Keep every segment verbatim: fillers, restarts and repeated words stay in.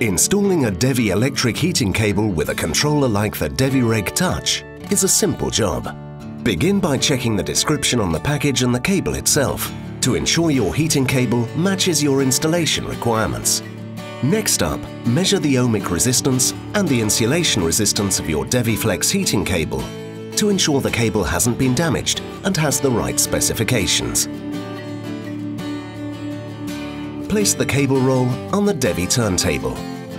Installing a DEVI electric heating cable with a controller like the DEVI reg Touch is a simple job. Begin by checking the description on the package and the cable itself to ensure your heating cable matches your installation requirements. Next up, measure the ohmic resistance and the insulation resistance of your DEVIflex heating cable to ensure the cable hasn't been damaged and has the right specifications. Place the cable roll on the DEVI turntable.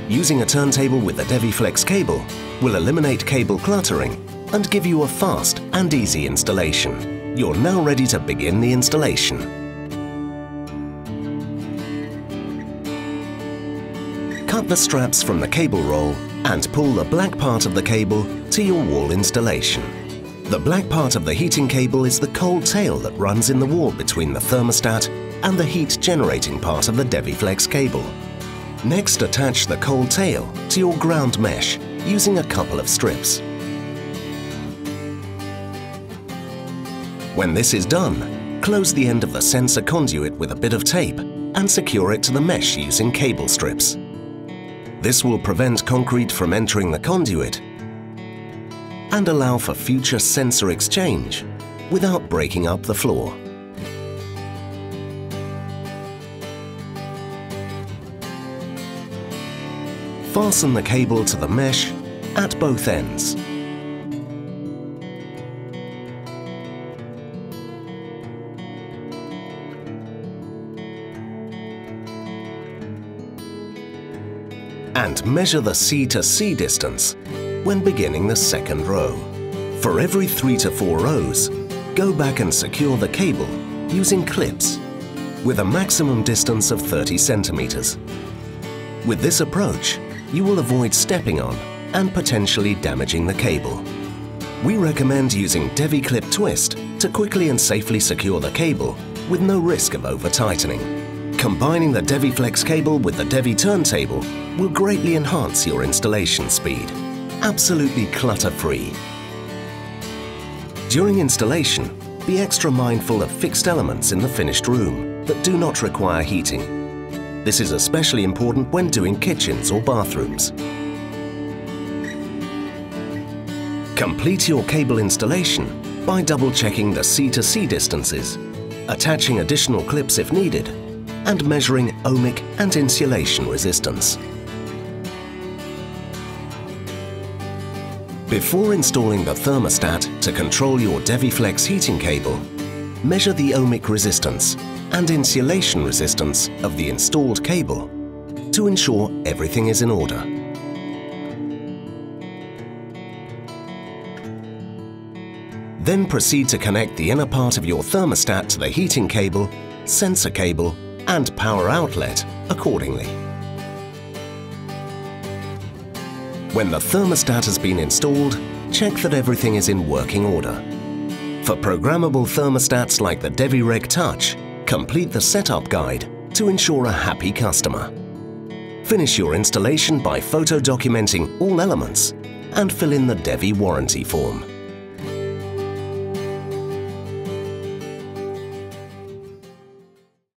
Using a turntable with a DEVIflex cable will eliminate cable cluttering and give you a fast and easy installation. You're now ready to begin the installation. Cut the straps from the cable roll and pull the black part of the cable to your wall installation. The black part of the heating cable is the cold tail that runs in the wall between the thermostat and the heat-generating part of the DEVIflex cable. Next, attach the cold tail to your ground mesh using a couple of strips. When this is done, close the end of the sensor conduit with a bit of tape and secure it to the mesh using cable strips. This will prevent concrete from entering the conduit and allow for future sensor exchange without breaking up the floor. Fasten the cable to the mesh at both ends. And measure the C to C distance when beginning the second row. For every three to four rows, go back and secure the cable using clips with a maximum distance of thirty centimeters. With this approach, you will avoid stepping on and potentially damaging the cable. We recommend using DeviClip Twist to quickly and safely secure the cable with no risk of over-tightening. Combining the DEVIflex cable with the DEVI turntable will greatly enhance your installation speed. Absolutely clutter-free. During installation, be extra mindful of fixed elements in the finished room that do not require heating. This is especially important when doing kitchens or bathrooms. Complete your cable installation by double-checking the C to C distances, attaching additional clips if needed, and measuring ohmic and insulation resistance. Before installing the thermostat to control your DEVIflex heating cable, measure the ohmic resistance and insulation resistance of the installed cable to ensure everything is in order. Then proceed to connect the inner part of your thermostat to the heating cable, sensor cable, and power outlet accordingly. When the thermostat has been installed, check that everything is in working order. For programmable thermostats like the DEVI reg Touch, complete the setup guide to ensure a happy customer. Finish your installation by photo documenting all elements and fill in the DEVI warranty form.